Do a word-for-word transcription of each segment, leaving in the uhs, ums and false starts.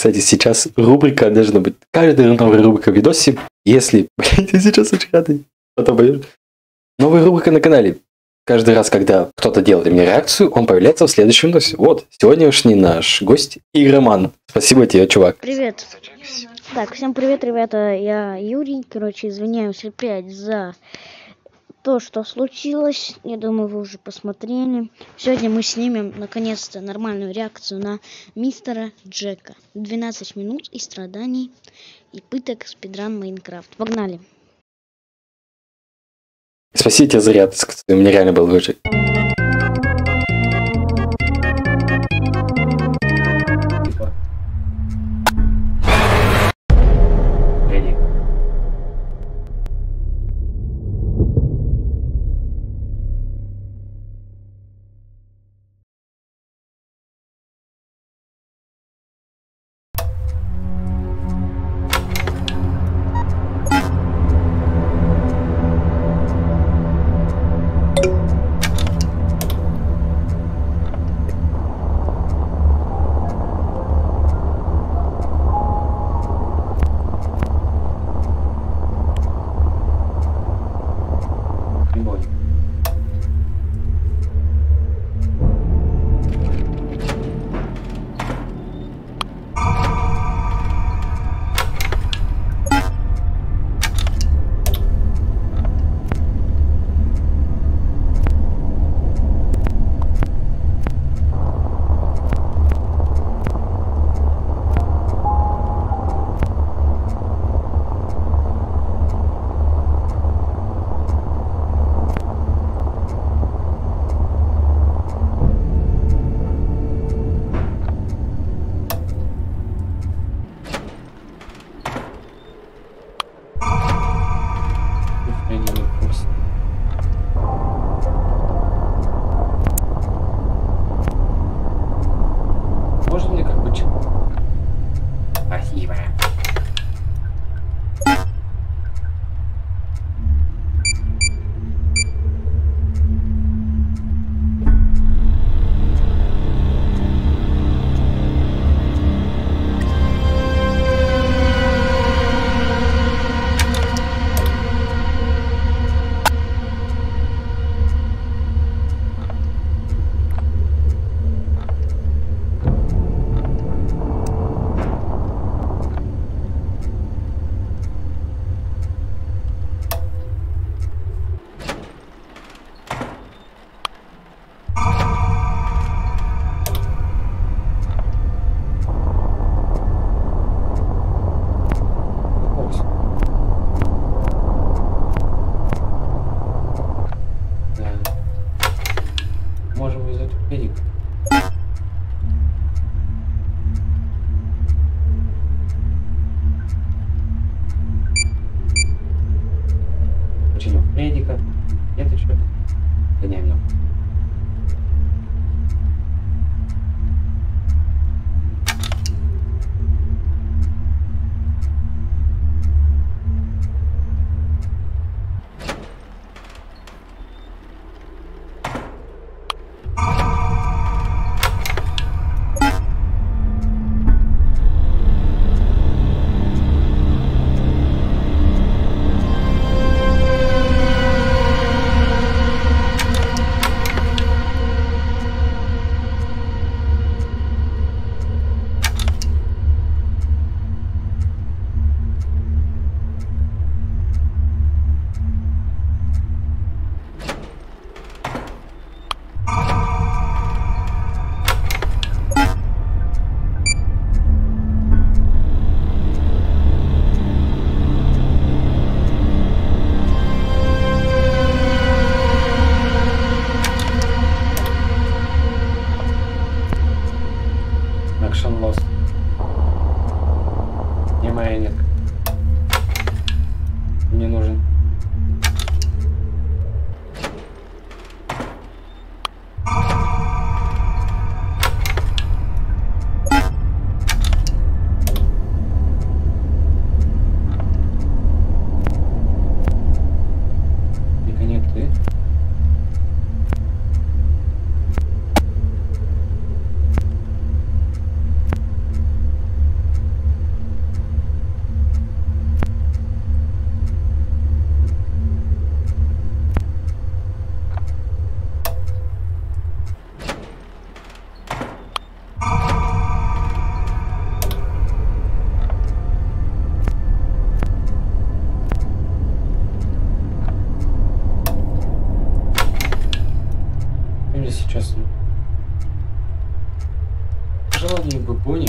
Кстати, сейчас рубрика должна быть. Каждая новая рубрика в видосе. Если... Блядь, я сейчас очень радый. Потом поверю. Новая рубрика на канале. Каждый раз, когда кто-то делает мне реакцию, он появляется в следующем видосе. Вот, сегодняшний наш гость Игроман. Спасибо тебе, чувак. Привет. Так, всем привет, ребята. Я Юрий. Короче, извиняюсь опять за... то, что случилось, я думаю, вы уже посмотрели. Сегодня мы снимем, наконец-то, нормальную реакцию на Мистера Джека. двенадцать минут и страданий, и пыток, спидран, Майнкрафт. Погнали! Спасибо тебе за ряд, у меня реально был выжить. честно. Желание бы понял.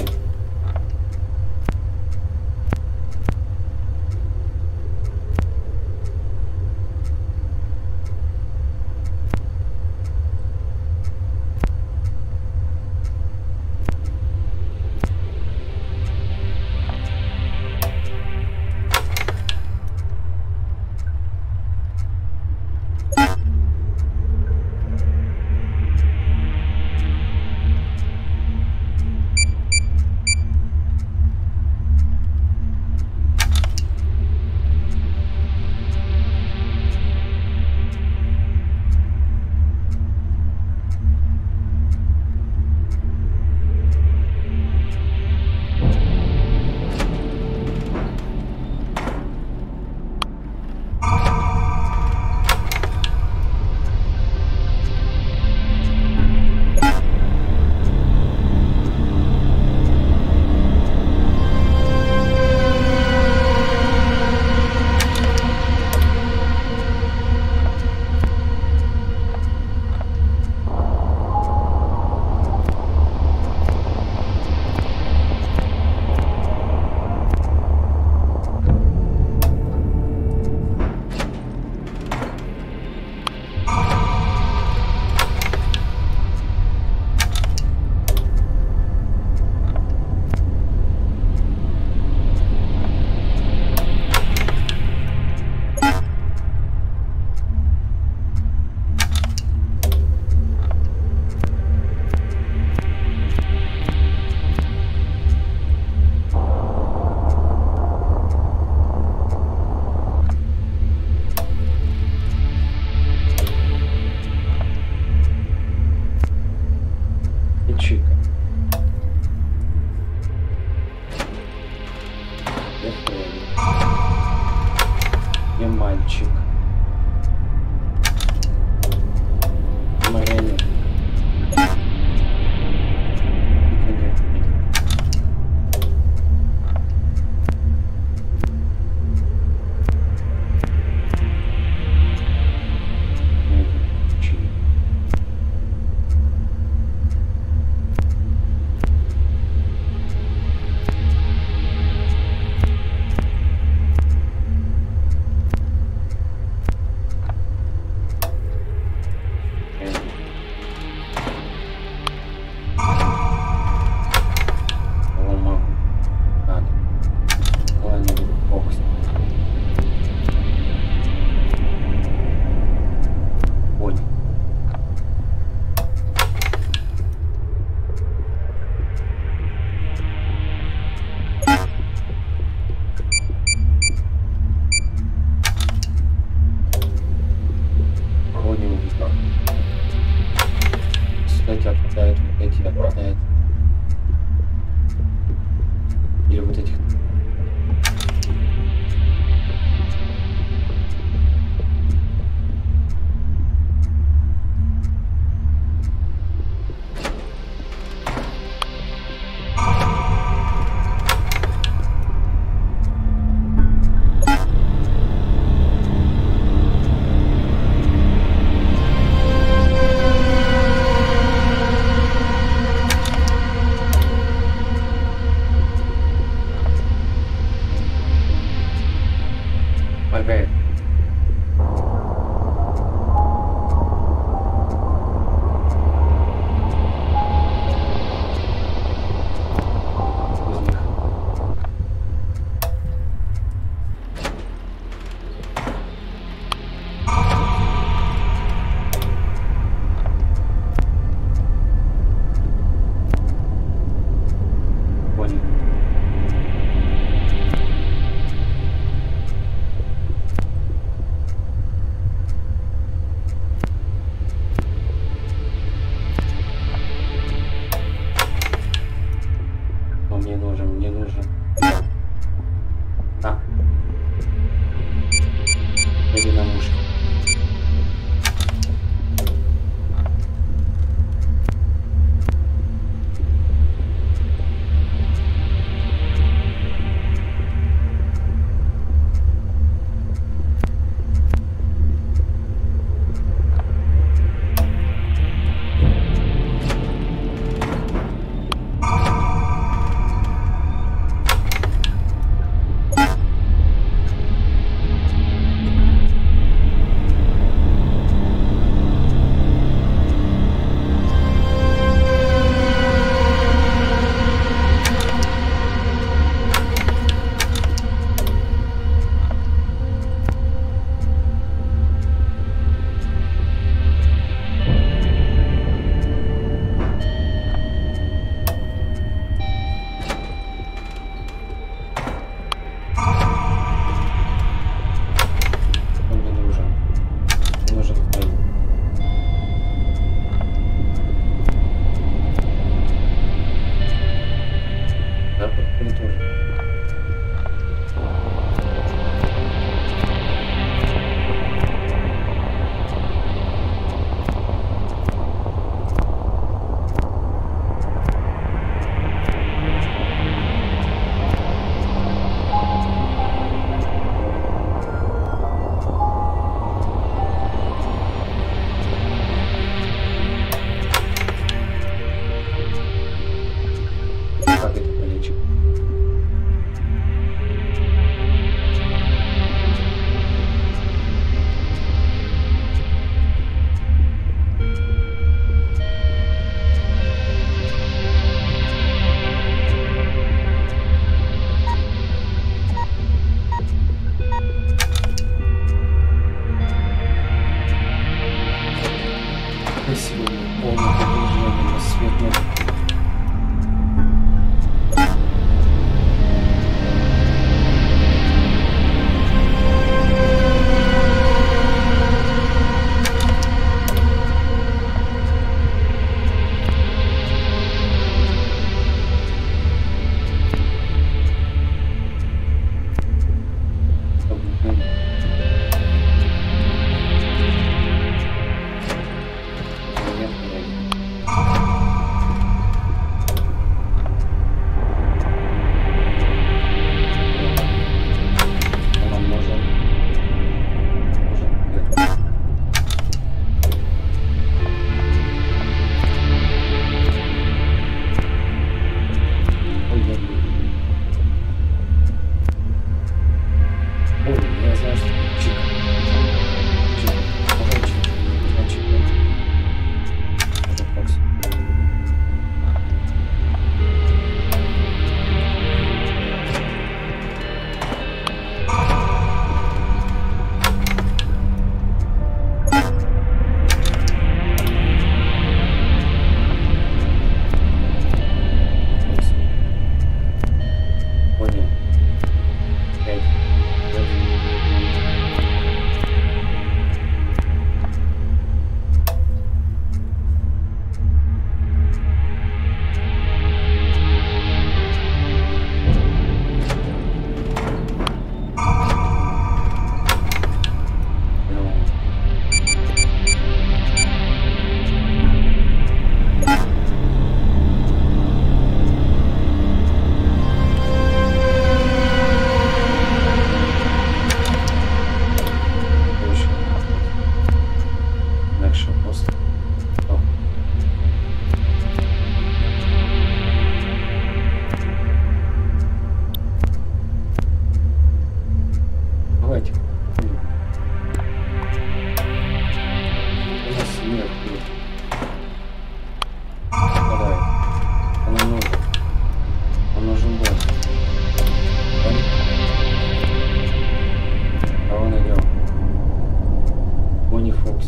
не Фокс.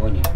О, нет.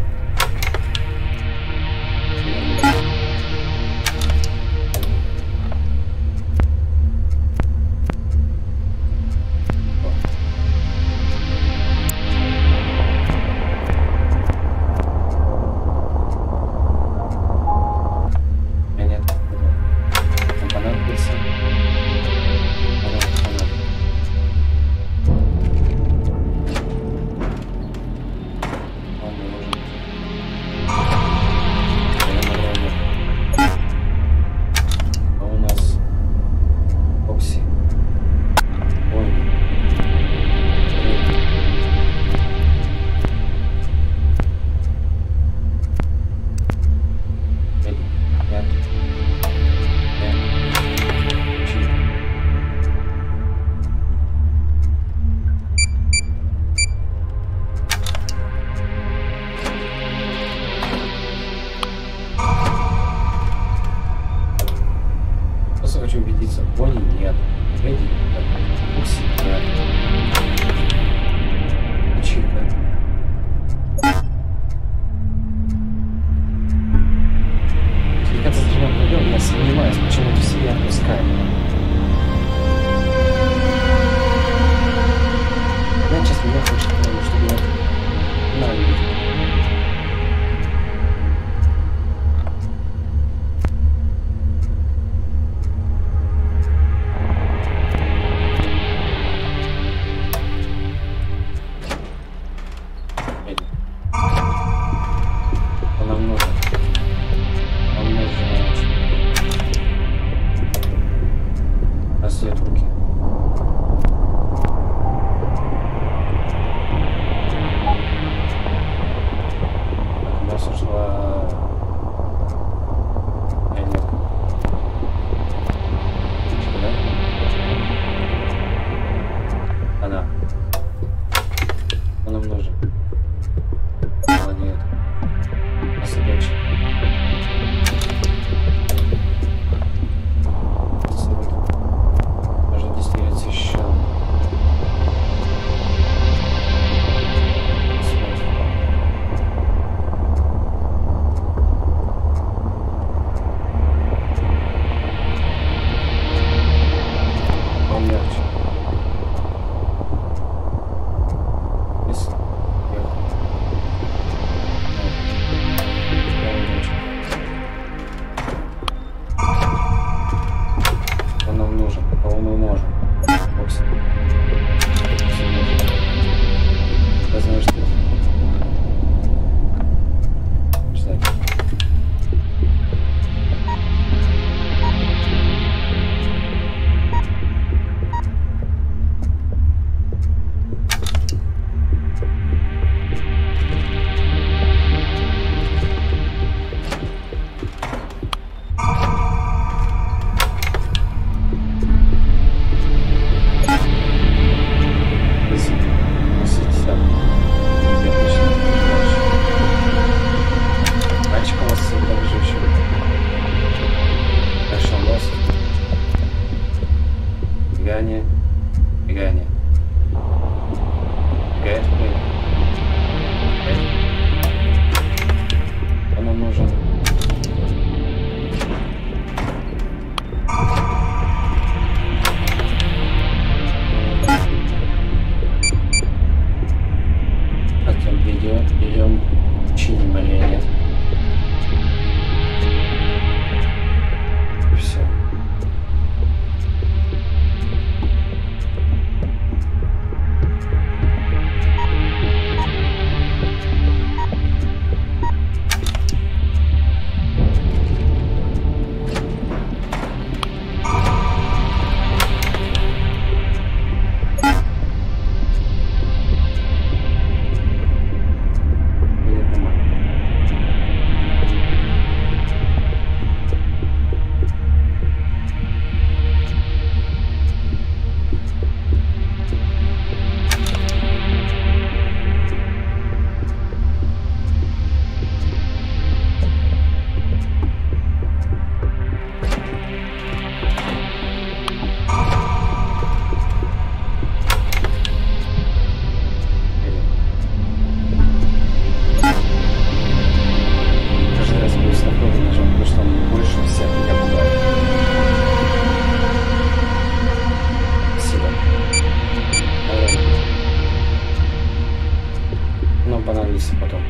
вернется потом.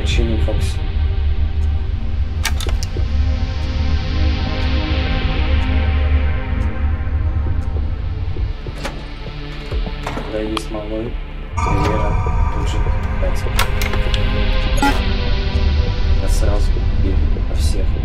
Починим Фокс. Дайди с малой. Примера. Тут же пальцем. Я сразу и по всех. Спасибо.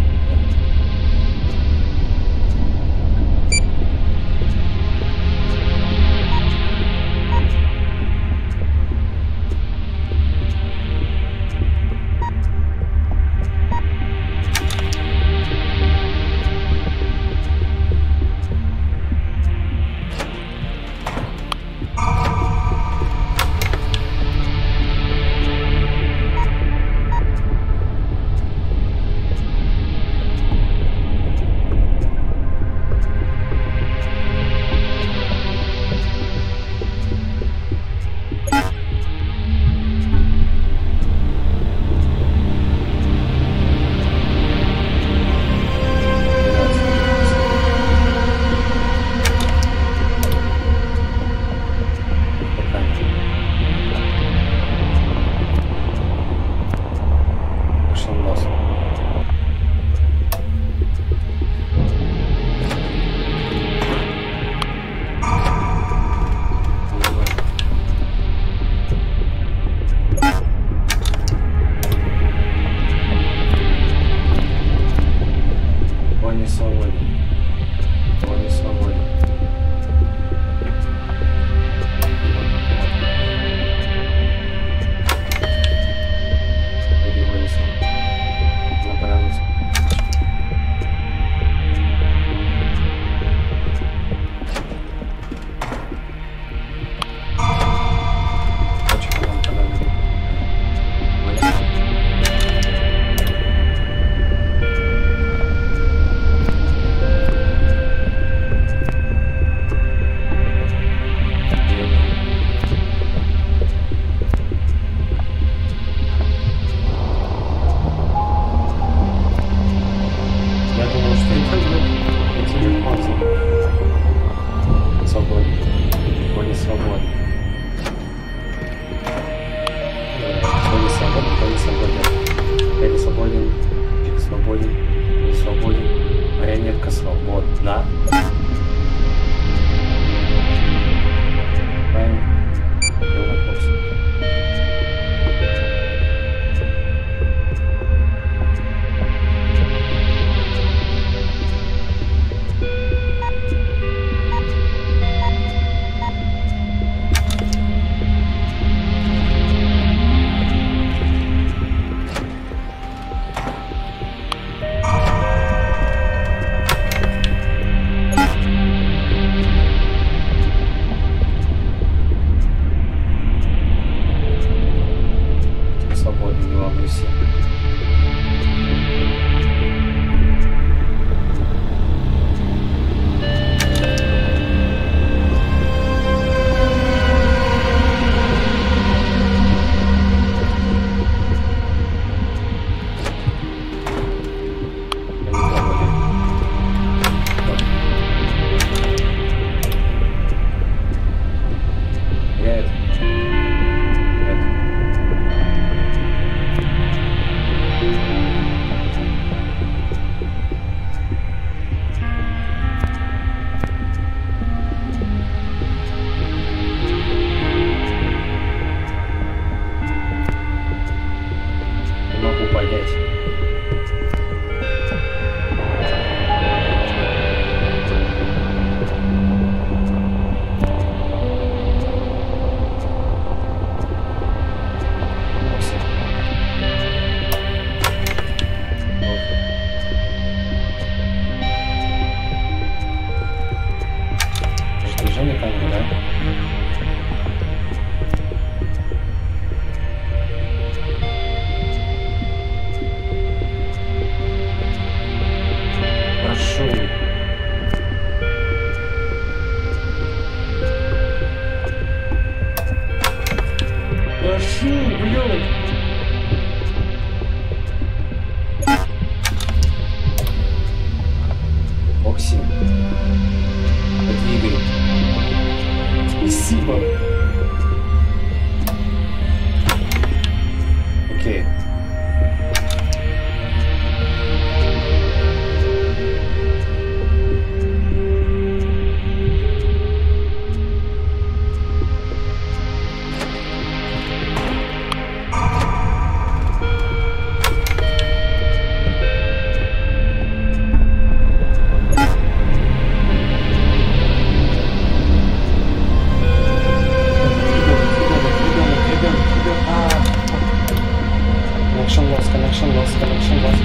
Collection loss, collection loss.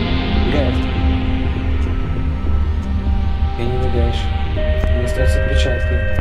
Блядь. Ты не выдаешь. У меня остается отпечатки.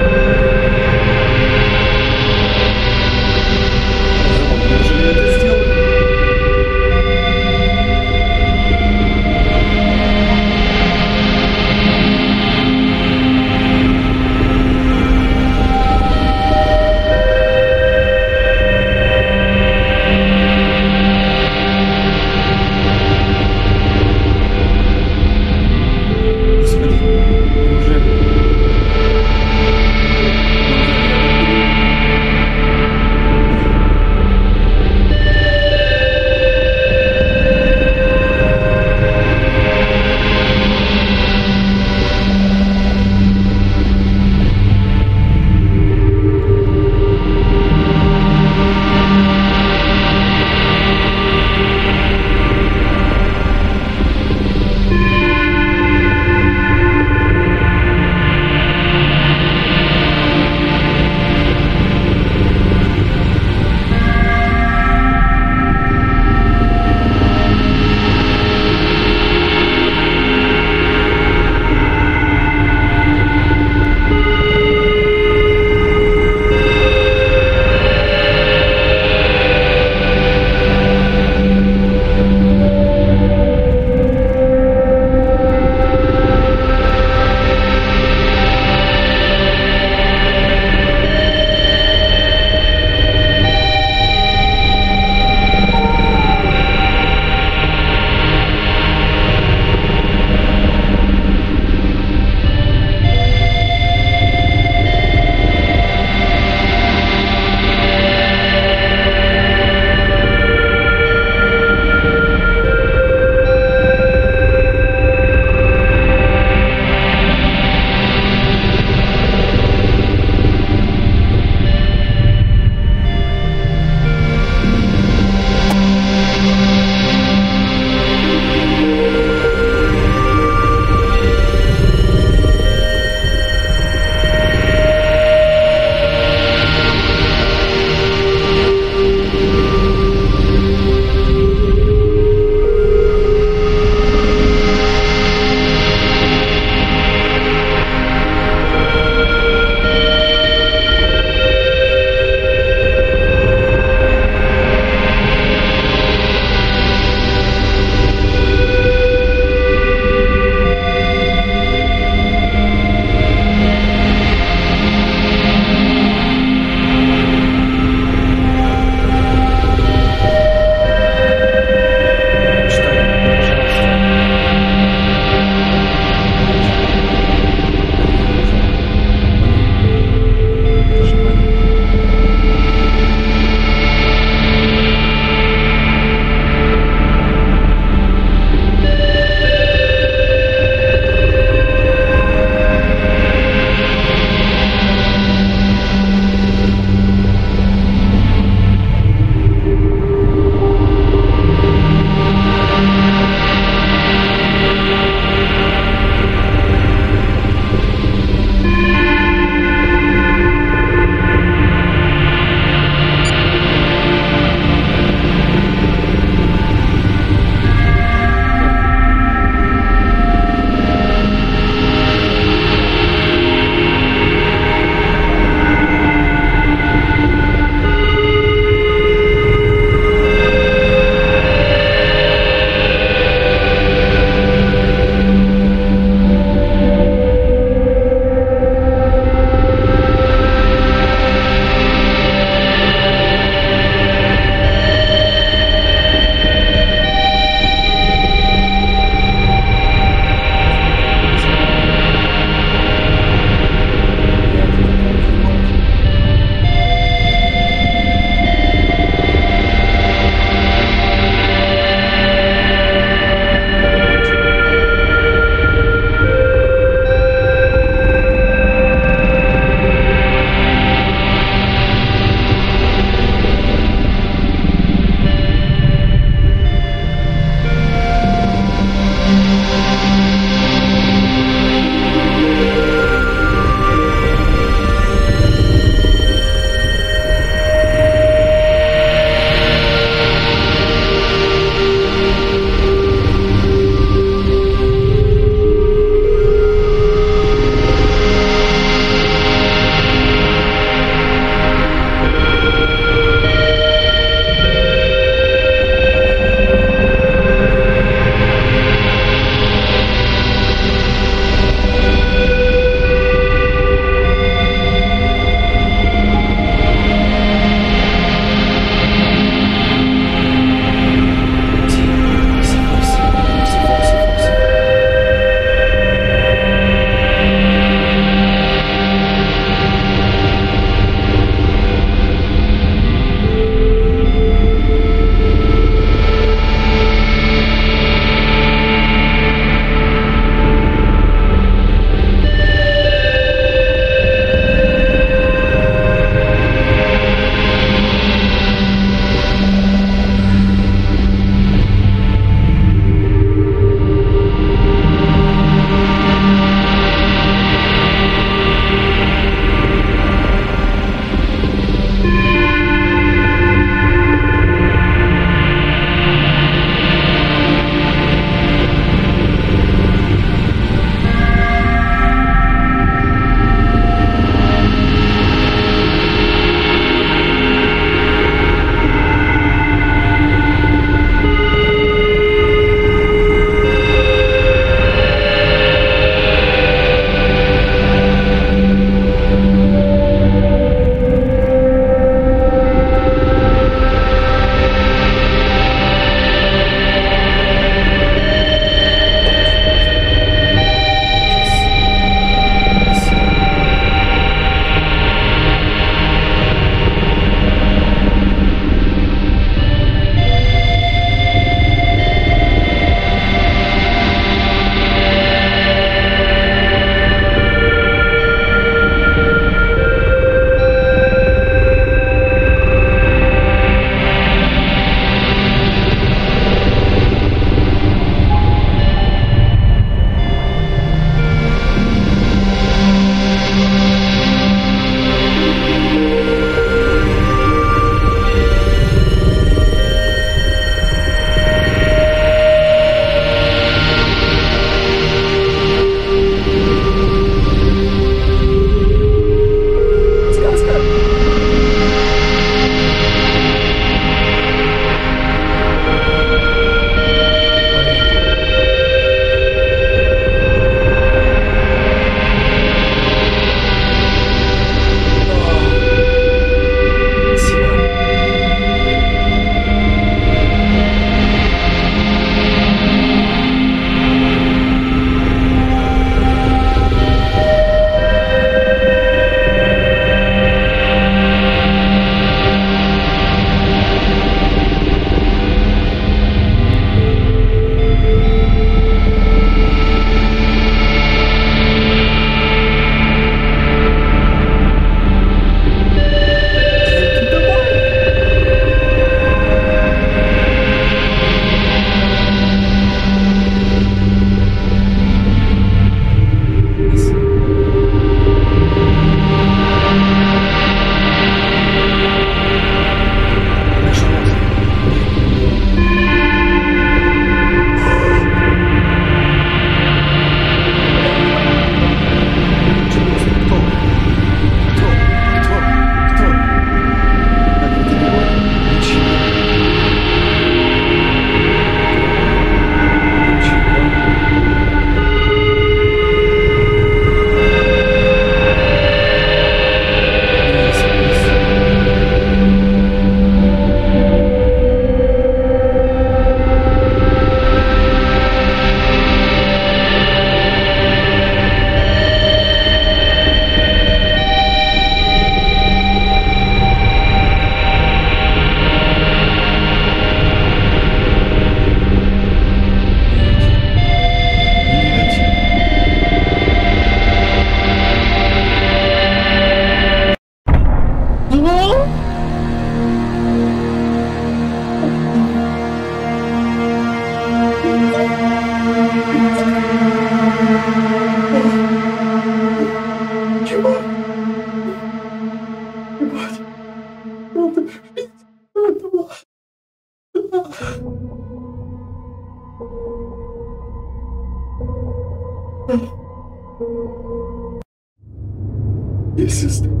Естественно.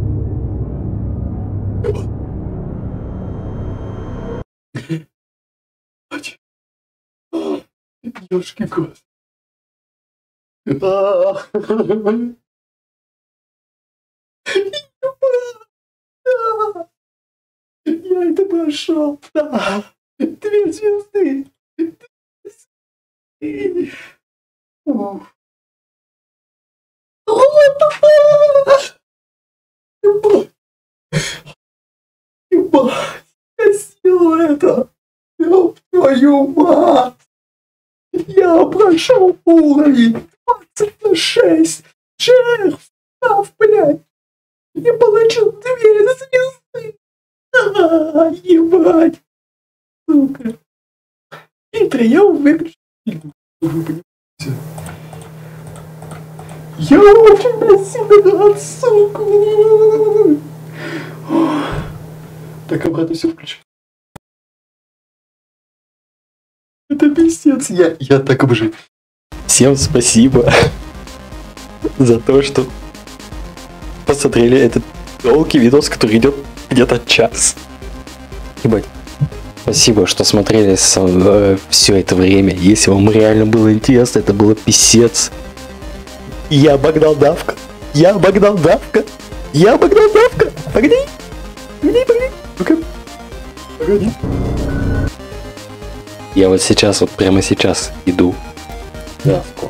Ёшкин кот. Я это прошел. Да. Две звезды. Я сделал это. Ёб твою мать. Я прошел уровень двадцать на шесть. Джек, встав, блядь. Я получил две звезды. А, ебать. Сука. И прием выключил. Я очень красиво отсуку. Так, обратно все включил. Это пиздец, я, я так обожаю. Всем спасибо за то, что посмотрели этот долгий видос, который идет где-то час. Ебать. Спасибо, что смотрели со, э, все это время. Если вам реально было интересно, это было пиздец. Я обогнал Давко. Я обогнал Давко. Я обогнал Давко. Погоди. Погоди, погоди. Ну-ка. Погоди. Я вот сейчас, вот прямо сейчас иду. Давко.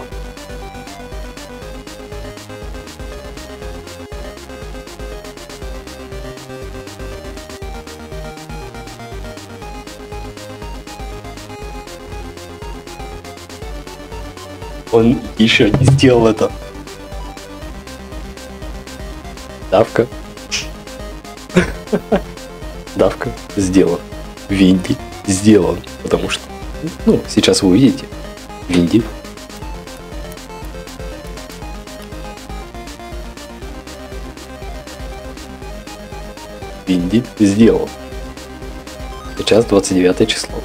Он еще не сделал это. Давко. Давко сделан. Винди сделан. Потому что. Ну, сейчас вы увидите. Винди. Винди сделал. Сейчас двадцать девятое число.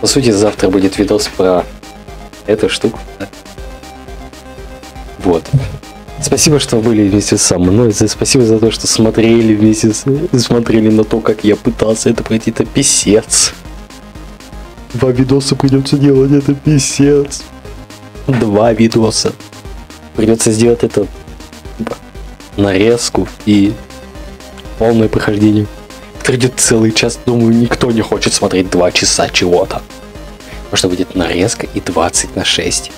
По сути, завтра будет видос про эту штуку. Вот. Спасибо, что были вместе со мной. Спасибо за то, что смотрели вместе с... Смотрели на то, как я пытался это пройти. Это писец. Два видоса придется делать, это писец. Два видоса. Придется сделать это нарезку и полное прохождение. Который идет целый час, думаю, никто не хочет смотреть два часа чего-то. Потому что будет нарезка и двадцать на шесть.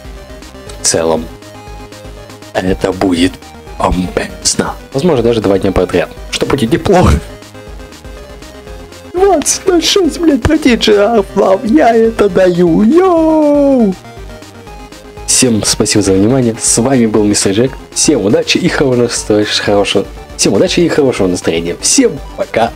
В целом. Это будет бомбезно. Возможно, даже два дня подряд. Что будет неплохо. двадцать на шесть, блядь, протеча, я это даю, йоу! Всем спасибо за внимание, с вами был Мистер Джек, всем удачи и хорошего настроения, всем удачи и хорошего настроения, всем пока!